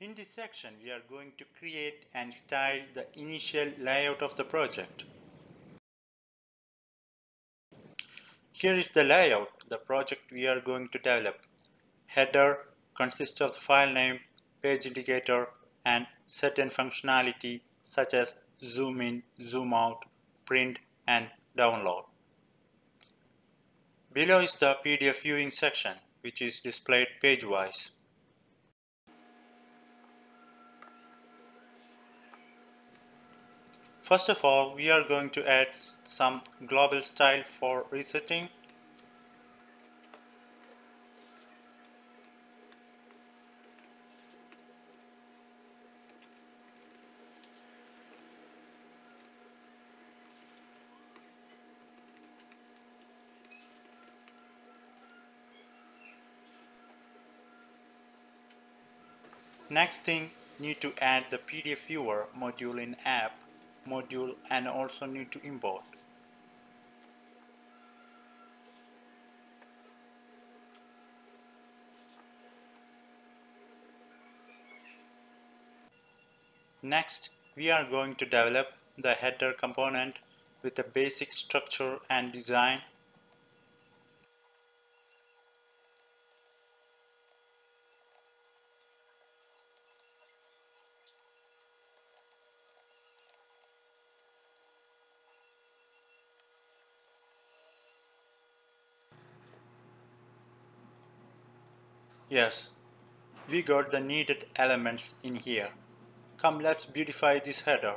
In this section, we are going to create and style the initial layout of the project. Here is the layout, the project we are going to develop. Header consists of the file name, page indicator, and certain functionality such as zoom in, zoom out, print, and download. Below is the PDF viewing section, which is displayed page-wise. First of all, we are going to add some global style for resetting. Next thing, need to add the PDF viewer module in app module and also need to import. Next, we are going to develop the header component with a basic structure and design. Yes, we got the needed elements in here. Come, let's beautify this header.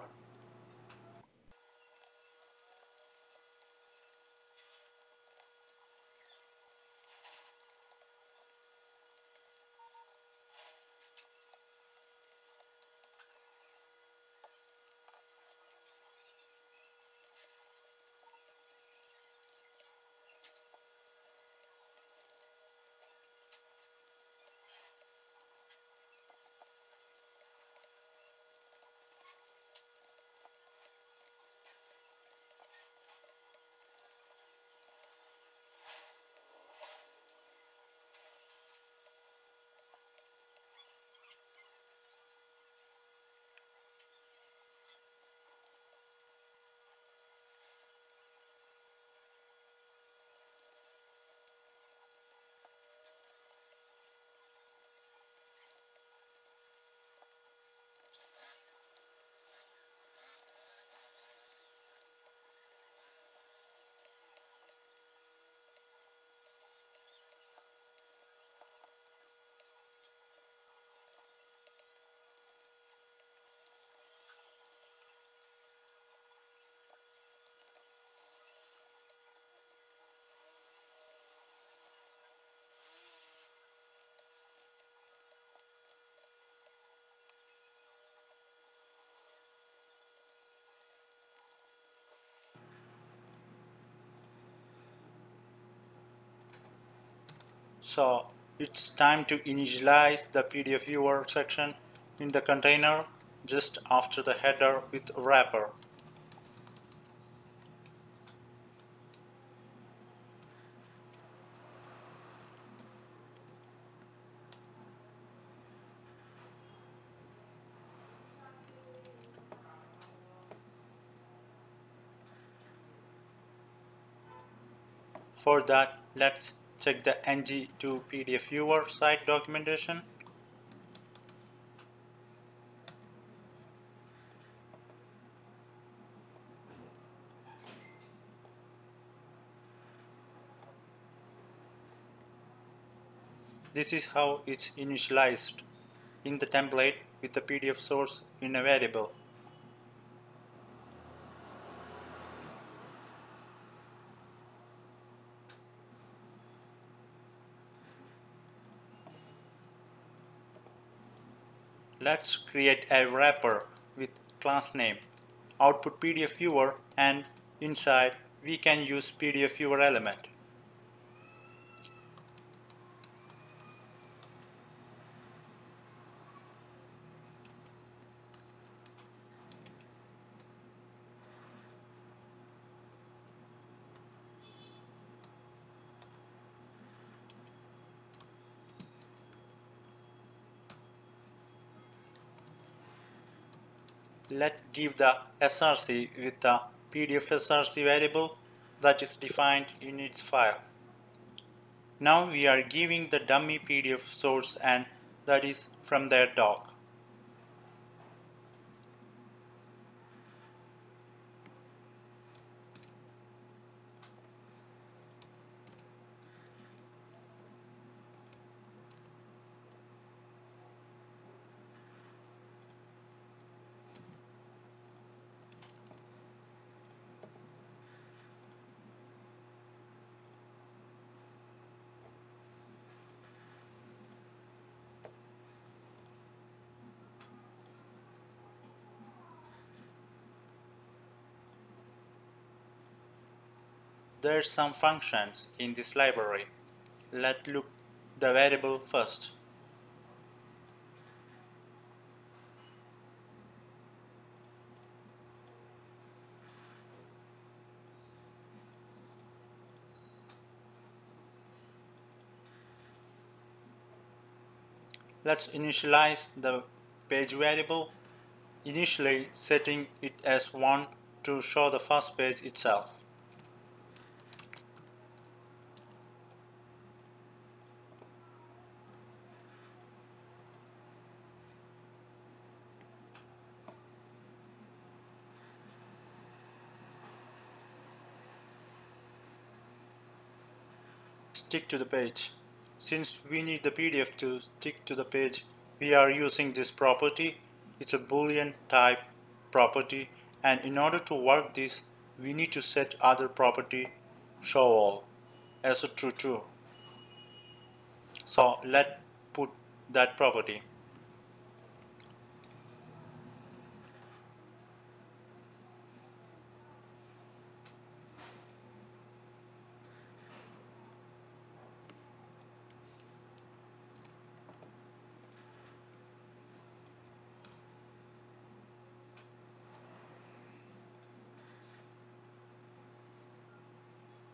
So it's time to initialize the PDF viewer section in the container just after the header with wrapper. For that, let's check the ng2-pdf-viewer site documentation. This is how it's initialized in the template with the PDF source in a variable. Let's create a wrapper with class name output PDF viewer, and inside we can use PDF viewer element. let's give the src with the PDF src variable that is defined in its file. Now we are giving the dummy PDF source, and that is from their doc. There's some functions in this library. Let's look the variable first. Let's initialize the page variable, initially setting it as 1 to show the first page itself. Stick to the page. Since we need the PDF to stick to the page, we are using this property. It's a Boolean type property, and in order to work this, we need to set other property show all as a true. So let's put that property.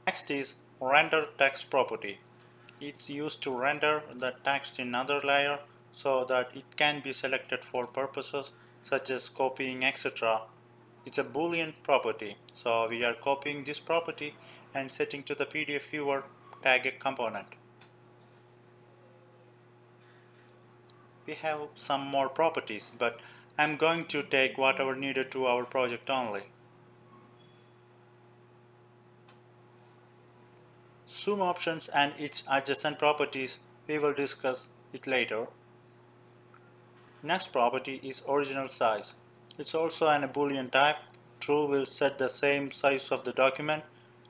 Next is render text property. It's used to render the text in another layer so that it can be selected for purposes such as copying, etc. It's a Boolean property, so we are copying this property and setting to the PDF viewer tag a component. We have some more properties, but I'm going to take whatever needed to our project only. Zoom options and its adjacent properties, we will discuss it later. Next property is original size. It's also an Boolean type. True will set the same size of the document,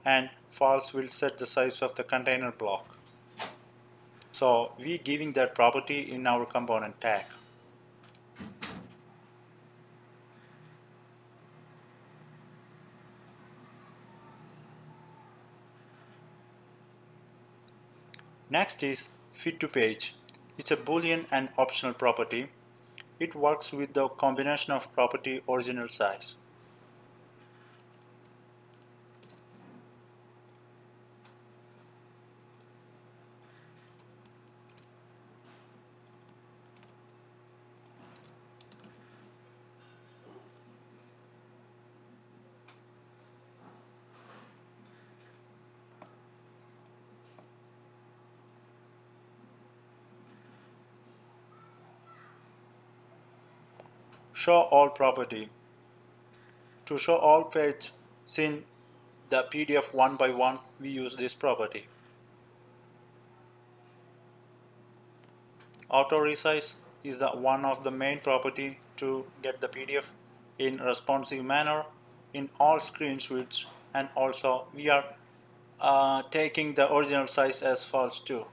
and false will set the size of the container block. So we giving that property in our component tag. Next is fit to page. It's a Boolean and optional property. It works with the combination of property original size. Show all property. To show all page in the PDF one by one, we use this property. Auto resize is the one of the main property to get the PDF in responsive manner in all screen widths, and also we are taking the original size as false too.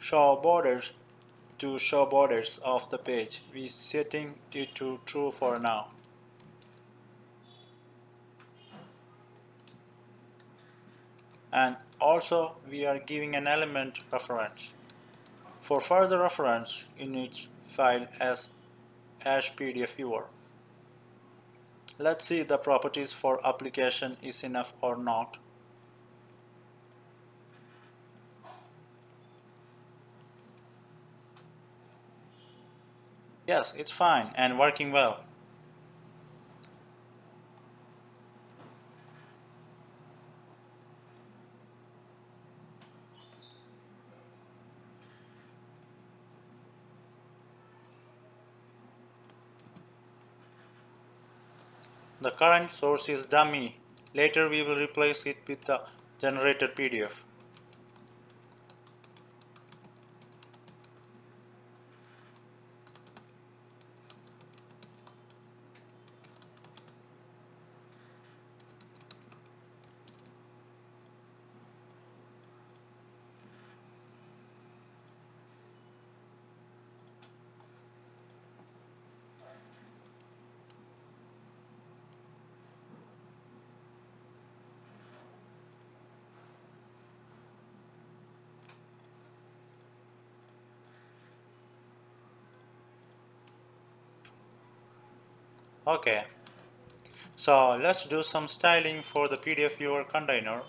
Show borders. To show borders of the page, we setting it to true for now. and also we are giving an element reference. For further reference, you need file as #pdf-viewer. Let's see the properties for application is enough or not. Yes, it's fine and working well. The current source is dummy. Later we will replace it with the generated PDF. Okay, so let's do some styling for the PDF viewer container.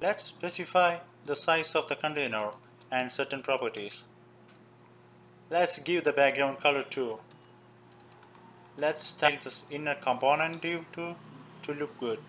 Let's specify the size of the container and certain properties. Let's give the background color too. Let's style this inner component div to look good.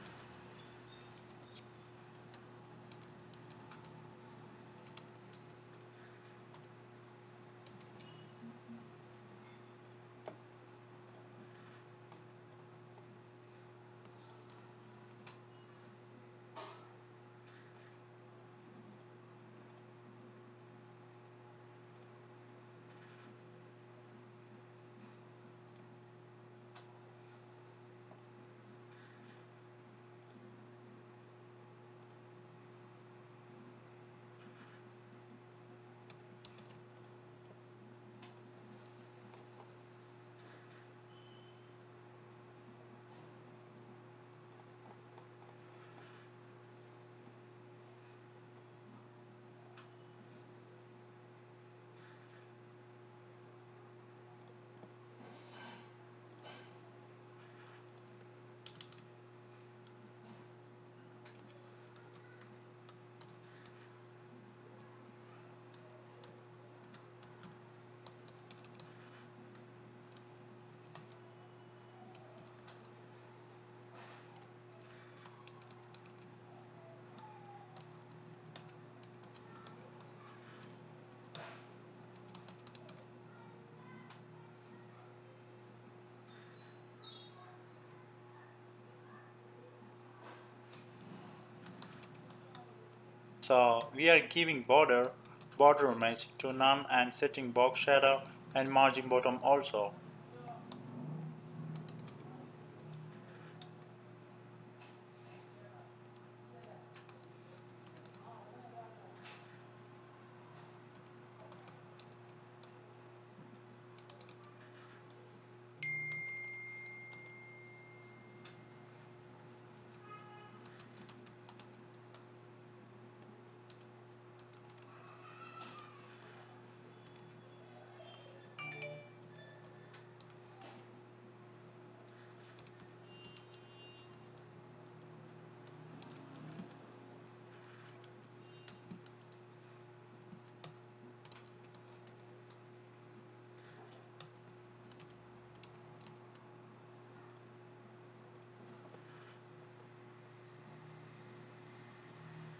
So we are giving border image to none and setting box shadow and margin bottom also.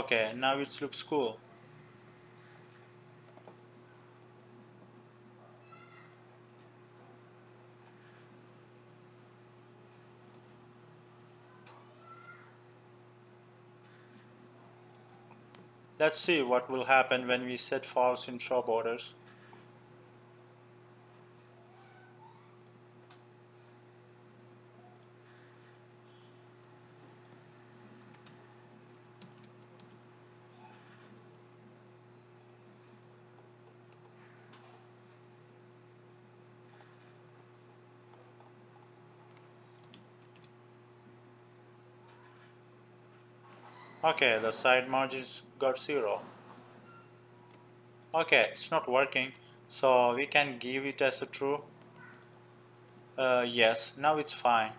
Okay, now it looks cool. Let's see what will happen when we set false in show borders. Okay, the side margins got 0. Okay, it's not working, so we can give it as a true. Yes, now it's fine.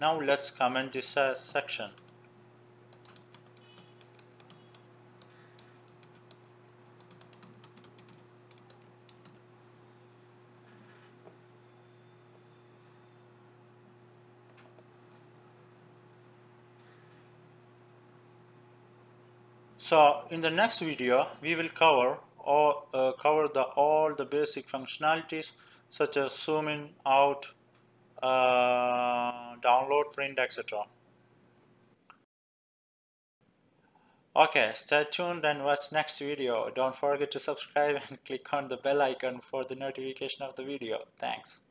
Now let's comment this section. So in the next video we will cover all the basic functionalities such as zoom in, out, download, print, etc. Okay, stay tuned and watch next video. Don't forget to subscribe and click on the bell icon for the notification of the video. Thanks.